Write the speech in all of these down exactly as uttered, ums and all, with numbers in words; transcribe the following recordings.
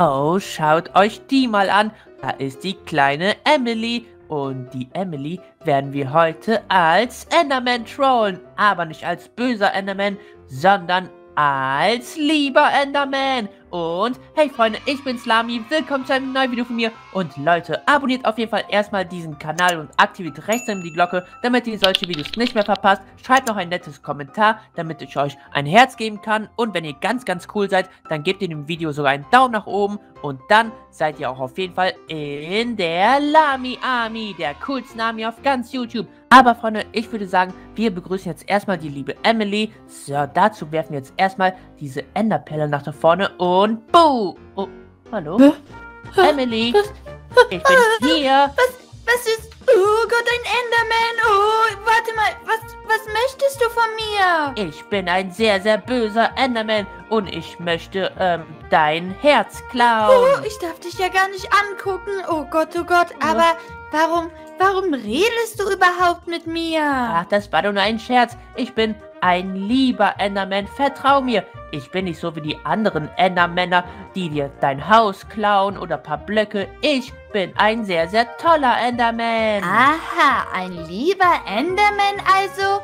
Oh, schaut euch die mal an. Da ist die kleine Emily. Und die Emily werden wir heute als Enderman trollen. Aber nicht als böser Enderman, sondern als lieber Enderman. Und hey Freunde, ich bin's Lami, willkommen zu einem neuen Video von mir. Und Leute, abonniert auf jeden Fall erstmal diesen Kanal und aktiviert rechts neben die Glocke, damit ihr solche Videos nicht mehr verpasst. Schreibt noch ein nettes Kommentar, damit ich euch ein Herz geben kann. Und wenn ihr ganz, ganz cool seid, dann gebt ihr dem Video sogar einen Daumen nach oben. Und dann seid ihr auch auf jeden Fall in der Lami Army, der coolsten Army auf ganz YouTube. Aber Freunde, ich würde sagen, wir begrüßen jetzt erstmal die liebe Emily. So, dazu werfen wir jetzt erstmal diese Enderperle nach da vorne und... Und Boo! Oh, hallo? Hä? Emily! Was? Ich bin hier! Was, was ist... Oh Gott, ein Enderman! Oh, warte mal! Was, was möchtest du von mir? Ich bin ein sehr, sehr böser Enderman und ich möchte, ähm, dein Herz klauen. Oh, ich darf dich ja gar nicht angucken. Oh Gott, oh Gott, ja. Aber... Warum, warum redest du überhaupt mit mir? Ach, das war doch nur ein Scherz. Ich bin ein lieber Enderman, vertrau mir. Ich bin nicht so wie die anderen Endermänner, die dir dein Haus klauen oder ein paar Blöcke. Ich bin ein sehr, sehr toller Enderman. Aha, ein lieber Enderman also?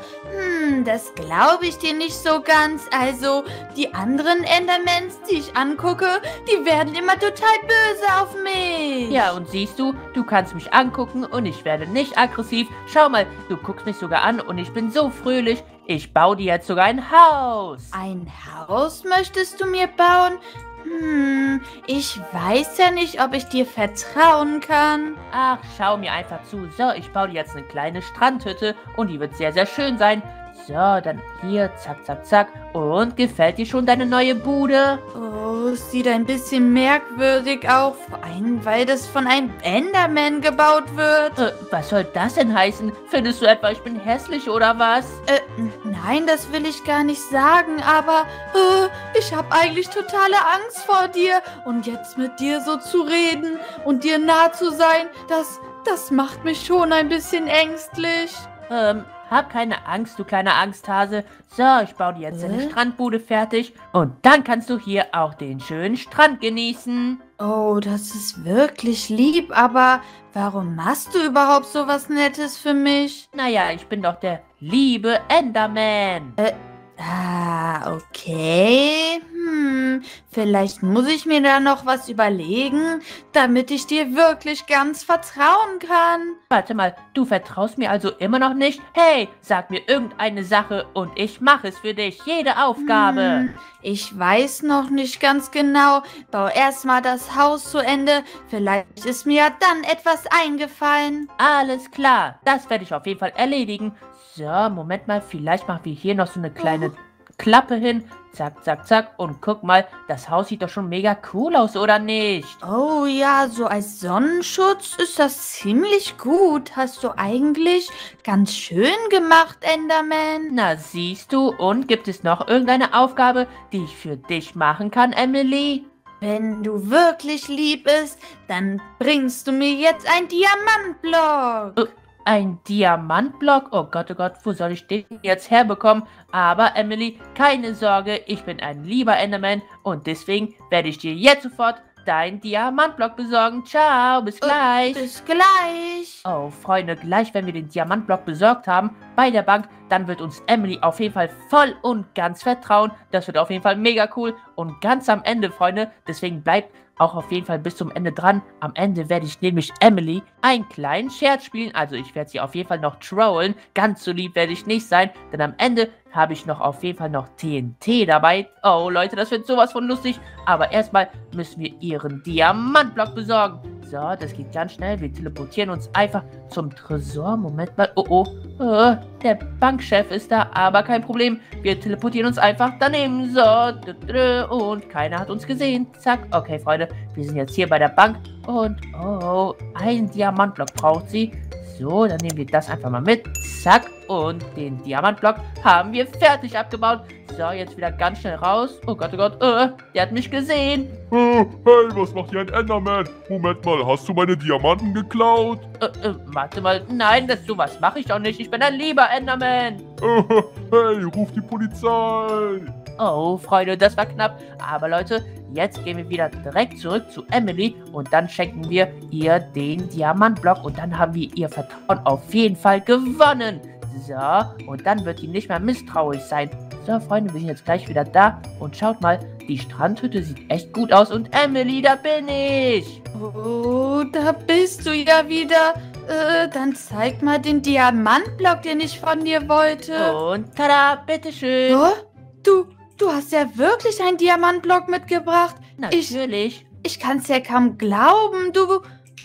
Hm, das glaube ich dir nicht so ganz. Also, die anderen Endermans, die ich angucke, die werden immer total böse auf mich. Ja, und siehst du, du kannst mich angucken. Und ich werde nicht aggressiv. Schau mal, du guckst mich sogar an und ich bin so fröhlich. Ich baue dir jetzt sogar ein Haus. Ein Haus möchtest du mir bauen? Hm, ich weiß ja nicht, ob ich dir vertrauen kann. Ach, schau mir einfach zu. So, ich baue dir jetzt eine kleine Strandhütte und die wird sehr, sehr schön sein. So, dann hier, zack, zack, zack. Und gefällt dir schon deine neue Bude? Oh, sieht ein bisschen merkwürdig aus. Vor allem, weil das von einem Enderman gebaut wird. Äh, was soll das denn heißen? Findest du etwa, ich bin hässlich oder was? Äh, nein, das will ich gar nicht sagen. Aber äh, ich habe eigentlich totale Angst vor dir. Und jetzt mit dir so zu reden und dir nah zu sein, das, das macht mich schon ein bisschen ängstlich. Ähm... Hab keine Angst, du kleiner Angsthase. So, ich baue dir jetzt eine äh? Strandbude fertig. Und dann kannst du hier auch den schönen Strand genießen. Oh, das ist wirklich lieb, aber warum machst du überhaupt so was Nettes für mich? Naja, ich bin doch der liebe Enderman. Äh, ah, okay. Hm, vielleicht muss ich mir da noch was überlegen, damit ich dir wirklich ganz vertrauen kann. Warte mal, du vertraust mir also immer noch nicht? Hey, sag mir irgendeine Sache und ich mache es für dich, jede Aufgabe. Hm, ich weiß noch nicht ganz genau. Bau erstmal das Haus zu Ende. Vielleicht ist mir dann etwas eingefallen. Alles klar, das werde ich auf jeden Fall erledigen. So, Moment mal, vielleicht machen wir hier noch so eine kleine... Oh. Klappe hin, zack, zack, zack und guck mal, das Haus sieht doch schon mega cool aus, oder nicht? Oh ja, so als Sonnenschutz ist das ziemlich gut. Hast du eigentlich ganz schön gemacht, Enderman. Na siehst du, und gibt es noch irgendeine Aufgabe, die ich für dich machen kann, Emily? Wenn du wirklich lieb bist, dann bringst du mir jetzt einen Diamantblock. Uh. Ein Diamantblock? Oh Gott, oh Gott, wo soll ich den jetzt herbekommen? Aber Emily, keine Sorge, ich bin ein lieber Enderman und deswegen werde ich dir jetzt sofort deinen Diamantblock besorgen. Ciao, bis gleich. Oh, bis gleich. Oh, Freunde, gleich, wenn wir den Diamantblock besorgt haben bei der Bank, dann wird uns Emily auf jeden Fall voll und ganz vertrauen. Das wird auf jeden Fall mega cool und ganz am Ende, Freunde, deswegen bleibt auch auf jeden Fall bis zum Ende dran. Am Ende werde ich nämlich Emily einen kleinen Scherz spielen. Also ich werde sie auf jeden Fall noch trollen. Ganz so lieb werde ich nicht sein. Denn am Ende habe ich noch auf jeden Fall noch T N T dabei. Oh Leute, das wird sowas von lustig. Aber erstmal müssen wir ihren Diamantblock besorgen. So, das geht ganz schnell. Wir teleportieren uns einfach zum Tresor. Moment mal. Oh, oh. Oh, der Bankchef ist da. Aber kein Problem. Wir teleportieren uns einfach daneben. So. Und keiner hat uns gesehen. Zack. Okay, Freunde. Wir sind jetzt hier bei der Bank. Und oh, ein Diamantblock braucht sie. So, dann nehmen wir das einfach mal mit. Zack. Und den Diamantblock haben wir fertig abgebaut. So, jetzt wieder ganz schnell raus. Oh Gott, oh Gott, oh, der hat mich gesehen. Oh, hey, was macht hier ein Enderman? Moment mal, hast du meine Diamanten geklaut? Äh, äh, warte mal, nein, das sowas mache ich doch nicht. Ich bin ein lieber Enderman. Oh, hey, ruf die Polizei. Oh, Freunde, das war knapp. Aber Leute, Jetzt gehen wir wieder direkt zurück zu Emily und dann schenken wir ihr den Diamantblock und dann haben wir ihr Vertrauen auf jeden Fall gewonnen. So, und dann wird die nicht mehr misstrauisch sein. So, Freunde, wir sind jetzt gleich wieder da und schaut mal, die Strandhütte sieht echt gut aus und Emily, da bin ich. Oh, da bist du ja wieder. Äh, dann zeig mal den Diamantblock, den ich von dir wollte. Und tada, bitteschön. Oh, du, du hast ja wirklich einen Diamantblock mitgebracht. Natürlich. Ich, ich kann's ja kaum glauben, du...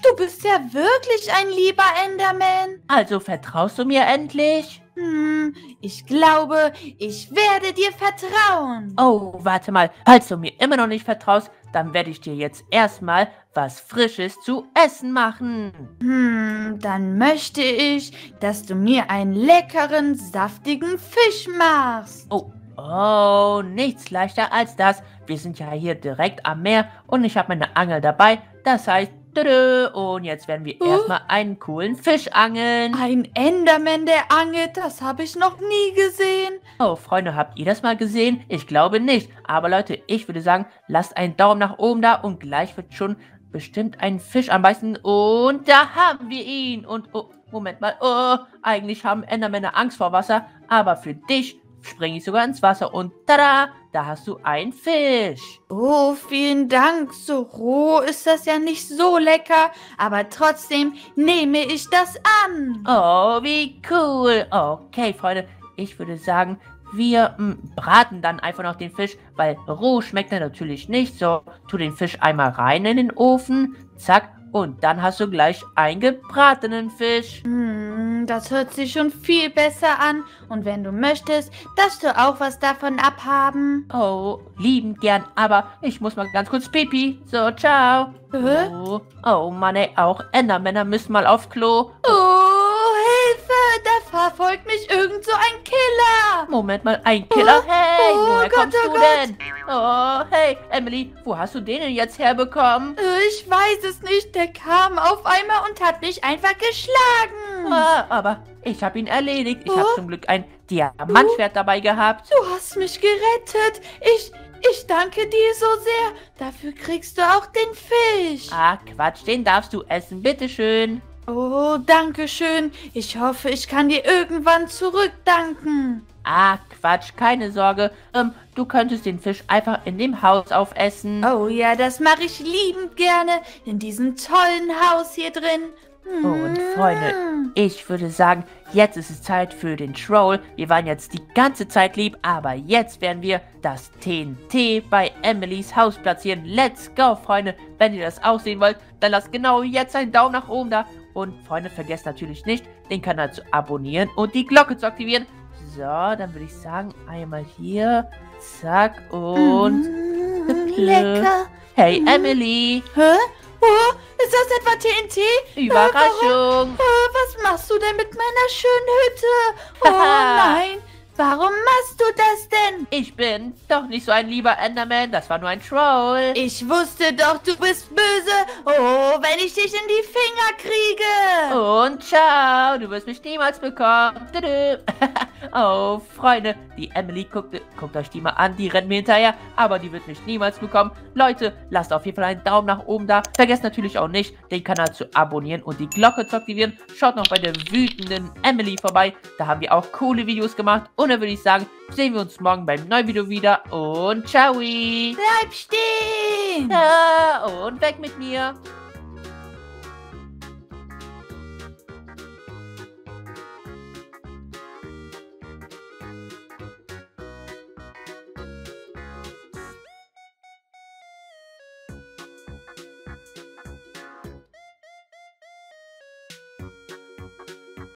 Du bist ja wirklich ein lieber Enderman. Also vertraust du mir endlich? Hm, ich glaube, ich werde dir vertrauen. Oh, warte mal. Falls du mir immer noch nicht vertraust, dann werde ich dir jetzt erstmal was Frisches zu essen machen. Hm, dann möchte ich, dass du mir einen leckeren, saftigen Fisch machst. Oh. Oh, nichts leichter als das. Wir sind ja hier direkt am Meer und ich habe meine Angel dabei. Das heißt, und jetzt werden wir uh. erstmal einen coolen Fisch angeln. Ein Enderman, der angelt, das habe ich noch nie gesehen. Oh, Freunde, habt ihr das mal gesehen? Ich glaube nicht. Aber Leute, ich würde sagen, lasst einen Daumen nach oben da und gleich wird schon bestimmt ein Fisch anbeißen. Und da haben wir ihn. Und, oh, Moment mal, oh, eigentlich haben Endermänner Angst vor Wasser, aber für dich springe ich sogar ins Wasser und tada, da hast du einen Fisch. Oh, vielen Dank. So roh ist das ja nicht so lecker, aber trotzdem nehme ich das an. Oh, wie cool. Okay, Freunde, ich würde sagen, wir m, braten dann einfach noch den Fisch, weil roh schmeckt er natürlich nicht. So, tu den Fisch einmal rein in den Ofen, zack, und dann hast du gleich einen gebratenen Fisch. Hm, das hört sich schon viel besser an. Und wenn du möchtest, darfst du auch was davon abhaben. Oh, liebend gern. Aber ich muss mal ganz kurz pipi. So, ciao. Hä? Oh, oh Mann, ey, auch Endermänner müssen mal auf Klo. Oh, Hilfe, da verfolgt mich irgend so ein Killer. Moment mal, ein Killer? Oh, hey, oh, woher Gott, kommst oh du Gott. denn? Oh, hey, Emily, wo hast du den denn jetzt herbekommen? Ich weiß es nicht, der kam auf einmal und hat mich einfach geschlagen. Ah, aber ich habe ihn erledigt. Ich oh. habe zum Glück ein Diamantschwert oh. dabei gehabt. Du hast mich gerettet. Ich, ich danke dir so sehr. Dafür kriegst du auch den Fisch. Ah, Quatsch, den darfst du essen, bitteschön. Oh, danke schön. Ich hoffe, ich kann dir irgendwann zurückdanken. Ah, Quatsch, keine Sorge. Ähm, du könntest den Fisch einfach in dem Haus aufessen. Oh ja, das mache ich liebend gerne. In diesem tollen Haus hier drin. Mm. Und Freunde, ich würde sagen, jetzt ist es Zeit für den Troll. Wir waren jetzt die ganze Zeit lieb, aber jetzt werden wir das T N T bei Emilys Haus platzieren. Let's go, Freunde. Wenn ihr das aussehen wollt, dann lasst genau jetzt einen Daumen nach oben da. Und Freunde, vergesst natürlich nicht, den Kanal zu abonnieren und die Glocke zu aktivieren. So, dann würde ich sagen, einmal hier, zack und... Mm, lecker. Hey, mm. Emily. Hä? Oh, ist das etwa T N T? Überraschung. Äh, äh, was machst du denn mit meiner schönen Hütte? Oh nein, warum machst du das denn? Ich bin doch nicht so ein lieber Enderman, das war nur ein Troll. Ich wusste doch, du bist böse. Oh, wenn ich dich in die Finger kriege. Und ciao, du wirst mich niemals bekommen. Oh, Freunde, die Emily, guckt, guckt euch die mal an, die rennt mir hinterher, aber die wird mich niemals bekommen. Leute, lasst auf jeden Fall einen Daumen nach oben da. Vergesst natürlich auch nicht, den Kanal zu abonnieren und die Glocke zu aktivieren. Schaut noch bei der wütenden Emily vorbei, da haben wir auch coole Videos gemacht. Und dann würde ich sagen, sehen wir uns morgen beim neuen Video wieder und ciao. Bleib stehen! Ja, und weg mit mir!